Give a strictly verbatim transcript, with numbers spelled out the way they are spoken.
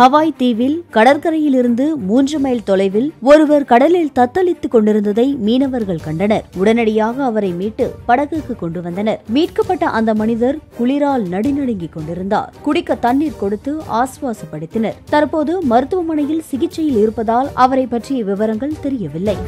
Hawaii தீவில் கடற்கரையிலிருந்து மூன்று மைல் தொலைவில் ஒருவர் கடலில் தத்தளித்துக் கொண்டிருந்ததை மீனவர்கள் கண்டனர். உடனடியாக அவரை மீட்டு படகுக்கு கொண்டு வந்தனர். மீட்கப்பட்ட அந்த மனிதர் குளிரால் நடுநடுங்கிக் கொண்டிருந்தார். குடிக்க தண்ணீர் கொடுத்து ஆசுவாசப்படுத்தினர். தற்போது மருத்துவமனையில் சிகிச்சையில் இருப்பதால் அவரை பற்றிய விவரங்கள் தெரியவில்லை.